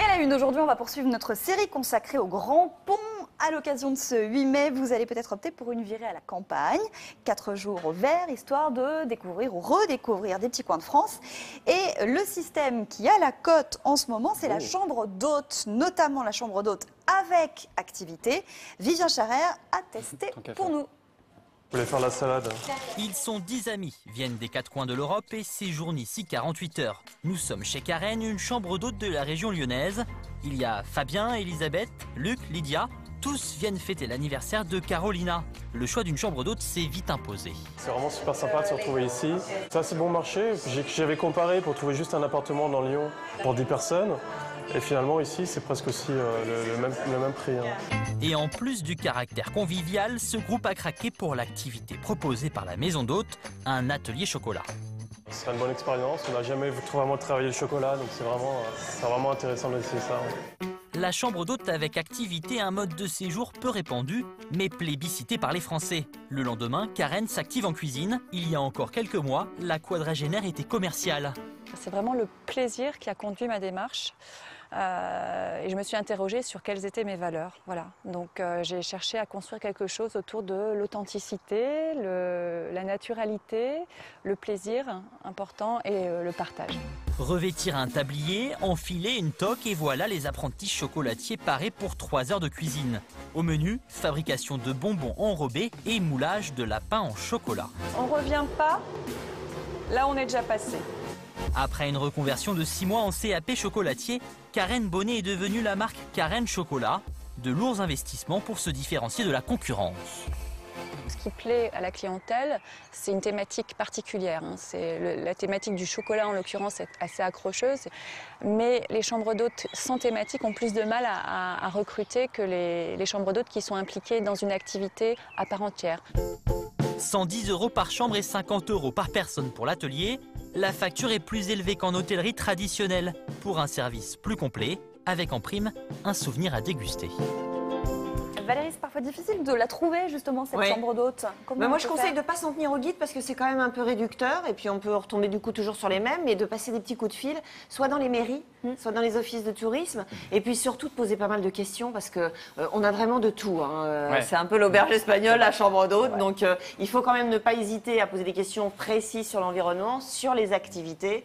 Et à la une aujourd'hui, on va poursuivre notre série consacrée au Grand Pont. À l'occasion de ce 8 mai, vous allez peut-être opter pour une virée à la campagne. 4 jours au vert, histoire de découvrir ou redécouvrir des petits coins de France. Et le système qui a la cote en ce moment, c'est la chambre d'hôte, notamment la chambre d'hôte avec activité. Vivien Charrère a testé pour nous. Vous voulez faire la salade? Ils sont 10 amis, viennent des 4 coins de l'Europe et séjournent ici 48 heures. Nous sommes chez Karen, une chambre d'hôte de la région lyonnaise. Il y a Fabien, Elisabeth, Luc, Lydia. Tous viennent fêter l'anniversaire de Carolina. Le choix d'une chambre d'hôte s'est vite imposé. C'est vraiment super sympa de se retrouver ici. C'est assez bon marché. J'avais comparé pour trouver juste un appartement dans Lyon pour 10 personnes. Et finalement, ici, c'est presque aussi le même prix. Et en plus du caractère convivial, ce groupe a craqué pour l'activité proposée par la maison d'hôte, un atelier chocolat. Ce sera une bonne expérience. On n'a jamais vraiment travaillé le chocolat, donc c'est vraiment intéressant d'essayer ça. La chambre d'hôte avec activité, un mode de séjour peu répandu, mais plébiscité par les Français. Le lendemain, Karen s'active en cuisine. Il y a encore quelques mois, la quadragénaire était commerciale. C'est vraiment le plaisir qui a conduit ma démarche. Et je me suis interrogée sur quelles étaient mes valeurs. Voilà. Donc j'ai cherché à construire quelque chose autour de l'authenticité, la naturalité, le plaisir important et le partage. Revêtir un tablier, enfiler une toque et voilà les apprentis chocolatiers parés pour 3 heures de cuisine. Au menu, fabrication de bonbons enrobés et moulage de lapins en chocolat. On ne revient pas, là on est déjà passé. Après une reconversion de 6 mois en CAP chocolatier, Karen Bonnet est devenue la marque Karen Chocolat. De lourds investissements pour se différencier de la concurrence. Ce qui plaît à la clientèle, c'est une thématique particulière. C'est la thématique du chocolat, en l'occurrence, est assez accrocheuse. Mais les chambres d'hôtes sans thématique ont plus de mal à recruter que les chambres d'hôtes qui sont impliquées dans une activité à part entière. 110 € par chambre et 50 € par personne pour l'atelier. La facture est plus élevée qu'en hôtellerie traditionnelle, pour un service plus complet, avec en prime un souvenir à déguster. Valérie, c'est parfois difficile de la trouver justement, cette chambre d'hôte. Moi je conseille de ne pas s'en tenir au guide parce que c'est quand même un peu réducteur et puis on peut retomber du coup toujours sur les mêmes, mais de passer des petits coups de fil, soit dans les mairies, soit dans les offices de tourisme, et puis surtout de poser pas mal de questions parce qu'on a vraiment de tout. C'est un peu l'auberge espagnole, la chambre d'hôte, donc il faut quand même ne pas hésiter à poser des questions précises sur l'environnement, sur les activités.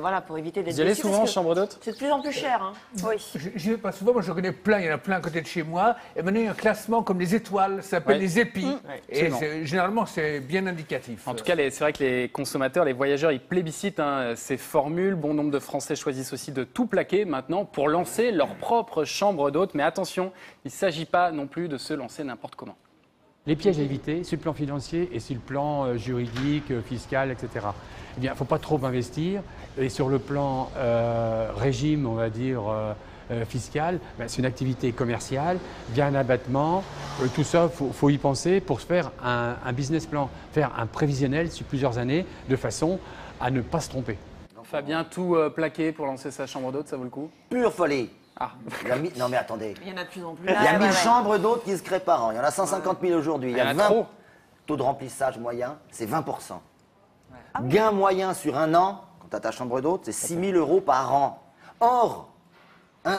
Voilà, pour éviter d'être déçu. Vous y allez souvent en chambre d'hôte? C'est de plus en plus cher. Oui. J'y vais pas souvent, moi je connais plein, il y en a plein à côté de chez moi. Et maintenant il y a un classement comme les étoiles, ça s'appelle les épis. Et généralement c'est bien indicatif. En tout cas, c'est vrai que les consommateurs, les voyageurs, ils plébiscitent ces formules. Bon nombre de Français choisissent aussi de tout plaquer maintenant pour lancer leur propre chambre d'hôte. Mais attention, il ne s'agit pas non plus de se lancer n'importe comment. Les pièges à éviter sur le plan financier et sur le plan juridique, fiscal, etc. Eh bien, il ne faut pas trop investir. Et sur le plan régime, on va dire, fiscal, c'est une activité commerciale, via un abattement. Tout ça, il faut y penser pour se faire un business plan, faire un prévisionnel sur plusieurs années, de façon à ne pas se tromper. Donc, Fabien, tout plaqué pour lancer sa chambre d'hôte, ça vaut le coup? Pure folie. Non mais attendez. Il y en a de plus en plus. Il y a 1000 chambres d'hôtes qui se créent par an. Il y en a 150 000 aujourd'hui. Il y a 20. Taux de remplissage moyen, c'est 20%. Gain moyen sur un an, quand tu as ta chambre d'hôte, c'est 6 000 € par an. Or,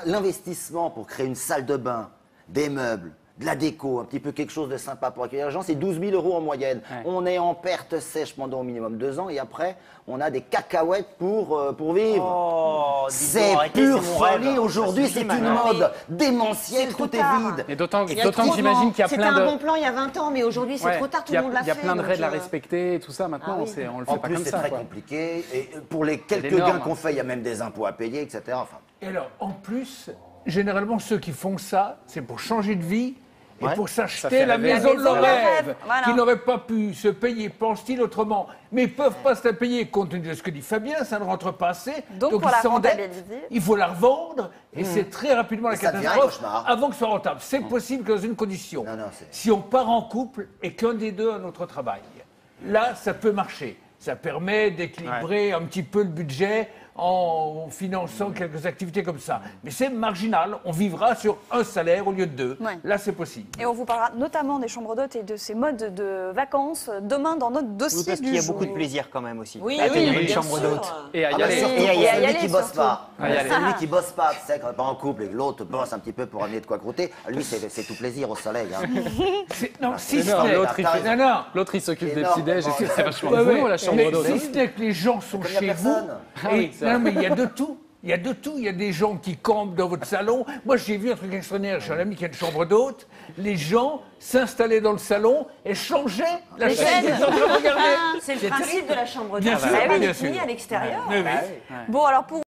l'investissement pour créer une salle de bain, des meubles, de la déco, un petit peu quelque chose de sympa pour accueillir les gens, c'est 12 000 € en moyenne. On est en perte sèche pendant au minimum 2 ans et après, on a des cacahuètes pour vivre. C'est pure folie aujourd'hui, c'est une mode démentielle, tout est vide. Et d'autant que j'imagine qu'il y a plein de... C'était un bon plan il y a 20 ans, mais aujourd'hui c'est trop tard, tout le monde l'a fait. Il y a plein de règles à respecter et tout ça, maintenant on le fait pas comme ça. En plus c'est très compliqué, et pour les quelques gains qu'on fait, il y a même des impôts à payer, etc. Et alors, en plus, généralement ceux qui font ça, c'est pour changer de vie. Et pour s'acheter la maison de leur rêve, qu'ils n'auraient pas pu se payer, pensent-ils autrement. Mais ils ne peuvent pas se la payer, compte tenu de ce que dit Fabien, ça ne rentre pas assez. Donc ils s'endettent, il faut la revendre, et c'est très rapidement la catastrophe avant que ce soit rentable. C'est possible que dans une condition, si on part en couple et qu'un des deux a notre travail, là ça peut marcher. Ça permet d'équilibrer un petit peu le budget en finançant quelques activités comme ça. Mais c'est marginal, on vivra sur un salaire au lieu de deux. Ouais. Là, c'est possible. Et on vous parlera notamment des chambres d'hôtes et de ces modes de vacances demain dans notre dossier du jour. Parce qu'il y a beaucoup de plaisir quand même aussi. Oui, une chambre d'hôtes. Et à y aller. Et il y a celui qui bosse pas. Celui qui bosse pas, tu sais, quand on n'est pas en couple et l'autre bosse un petit peu pour amener de quoi croûter. Lui, c'est tout plaisir au soleil. Non, si l'autre, il s'occupe des petits-déj. C'est vachement beau, la chambre d'hôtes. Si c'est que les gens sont chez vous. Non, mais il y a de tout. Il y a de tout. Il y a des gens qui campent dans votre salon. Moi, j'ai vu un truc extraordinaire. J'ai un ami qui a une chambre d'hôte. Les gens s'installaient dans le salon et changeaient la chaîne. C'est le principe de la chambre d'hôte. Elle est finie à l'extérieur. Bon, alors pour